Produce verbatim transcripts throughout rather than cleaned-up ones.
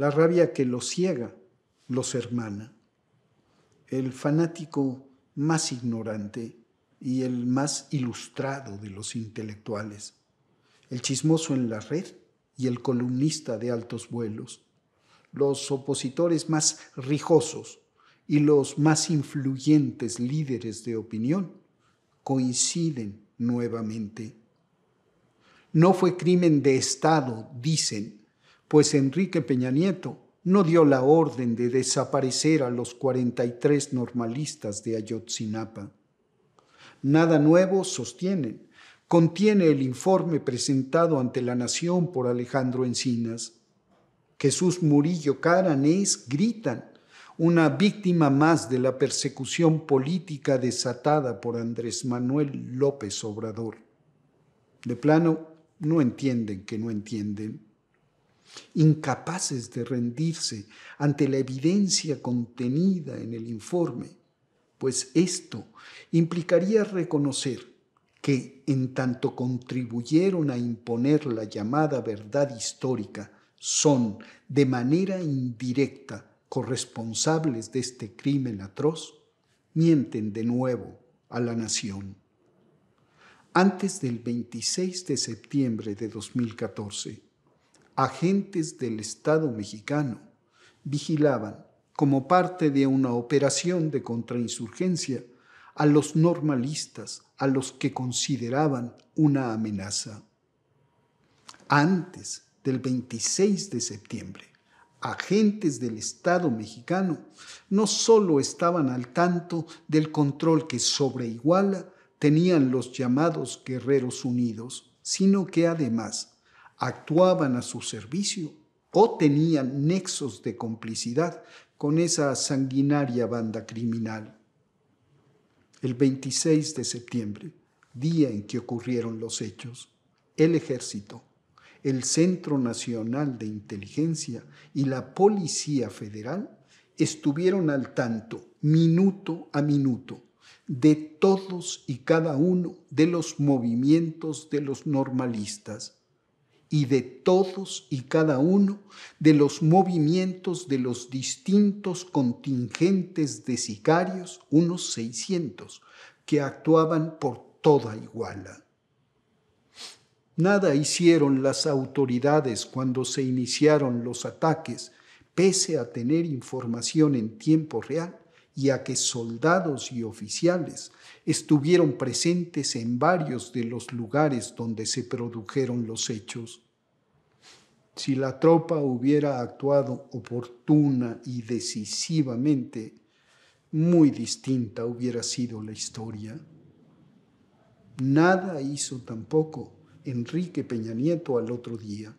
La rabia que los ciega, los hermana. El fanático más ignorante y el más ilustrado de los intelectuales. El chismoso en la red y el columnista de altos vuelos. Los opositores más rijosos y los más influyentes líderes de opinión coinciden nuevamente. No fue crimen de Estado, dicen, pues Enrique Peña Nieto no dio la orden de desaparecer a los cuarenta y tres normalistas de Ayotzinapa. Nada nuevo, sostienen, contiene el informe presentado ante la Nación por Alejandro Encinas. Jesús Murillo Caranés, gritan, una víctima más de la persecución política desatada por Andrés Manuel López Obrador. De plano, no entienden que no entienden. Incapaces de rendirse ante la evidencia contenida en el informe, pues esto implicaría reconocer que, en tanto contribuyeron a imponer la llamada verdad histórica, son, de manera indirecta, corresponsables de este crimen atroz, mienten de nuevo a la nación. Antes del veintiséis de septiembre de dos mil catorce, agentes del Estado mexicano vigilaban, como parte de una operación de contrainsurgencia, a los normalistas, a los que consideraban una amenaza. Antes del veintiséis de septiembre, agentes del Estado mexicano no solo estaban al tanto del control que sobre Iguala tenían los llamados Guerreros Unidos, sino que además actuaban a su servicio o tenían nexos de complicidad con esa sanguinaria banda criminal. El veintiséis de septiembre, día en que ocurrieron los hechos, el Ejército, el Centro Nacional de Inteligencia y la Policía Federal estuvieron al tanto, minuto a minuto, de todos y cada uno de los movimientos de los normalistas y de todos y cada uno de los movimientos de los distintos contingentes de sicarios, unos seiscientos, que actuaban por toda Iguala. Nada hicieron las autoridades cuando se iniciaron los ataques, pese a tener información en tiempo real y a que soldados y oficiales estuvieron presentes en varios de los lugares donde se produjeron los hechos. Si la tropa hubiera actuado oportuna y decisivamente, muy distinta hubiera sido la historia. Nada hizo tampoco Enrique Peña Nieto al otro día.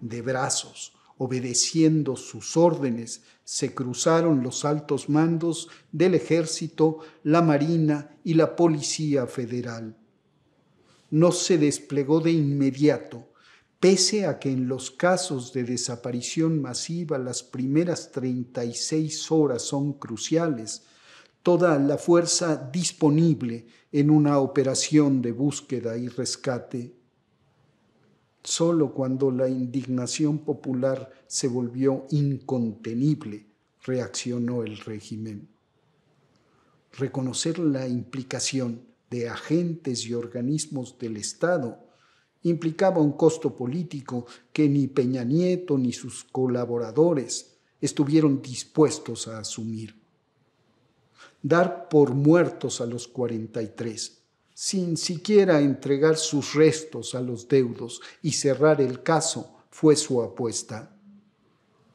De brazos, obedeciendo sus órdenes, se cruzaron los altos mandos del Ejército, la Marina y la Policía Federal. No se desplegó de inmediato, pese a que en los casos de desaparición masiva las primeras treinta y seis horas son cruciales, toda la fuerza disponible en una operación de búsqueda y rescate. Solo cuando la indignación popular se volvió incontenible, reaccionó el régimen. Reconocer la implicación de agentes y organismos del Estado implicaba un costo político que ni Peña Nieto ni sus colaboradores estuvieron dispuestos a asumir. Dar por muertos a los cuarenta y tres, sin siquiera entregar sus restos a los deudos y cerrar el caso, fue su apuesta.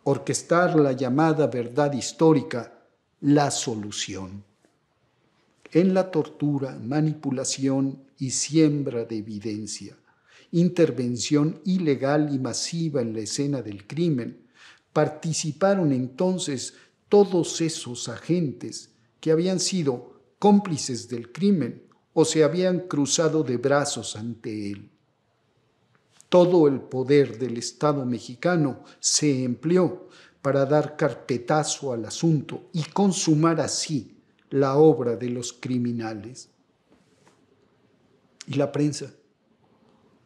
Orquestar la llamada verdad histórica, la solución. En la tortura, manipulación y siembra de evidencia, intervención ilegal y masiva en la escena del crimen, participaron entonces todos esos agentes que habían sido cómplices del crimen o se habían cruzado de brazos ante él. Todo el poder del Estado mexicano se empleó para dar carpetazo al asunto y consumar así la obra de los criminales. ¿Y la prensa?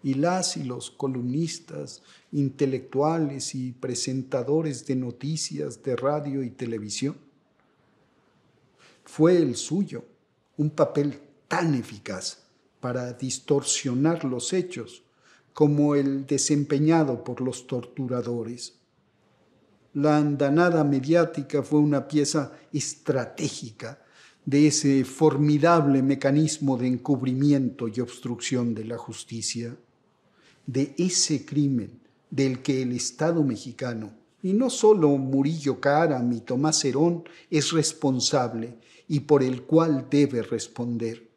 y las y los columnistas, intelectuales y presentadores de noticias de radio y televisión. Fue el suyo un papel tan eficaz para distorsionar los hechos como el desempeñado por los torturadores. La andanada mediática fue una pieza estratégica de ese formidable mecanismo de encubrimiento y obstrucción de la justicia, de ese crimen del que el Estado mexicano, y no solo Murillo Karam y Tomás Herón, es responsable y por el cual debe responder.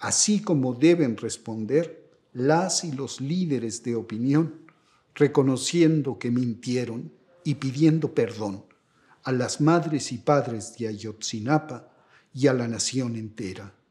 Así como deben responder las y los líderes de opinión, reconociendo que mintieron y pidiendo perdón a las madres y padres de Ayotzinapa y a la nación entera.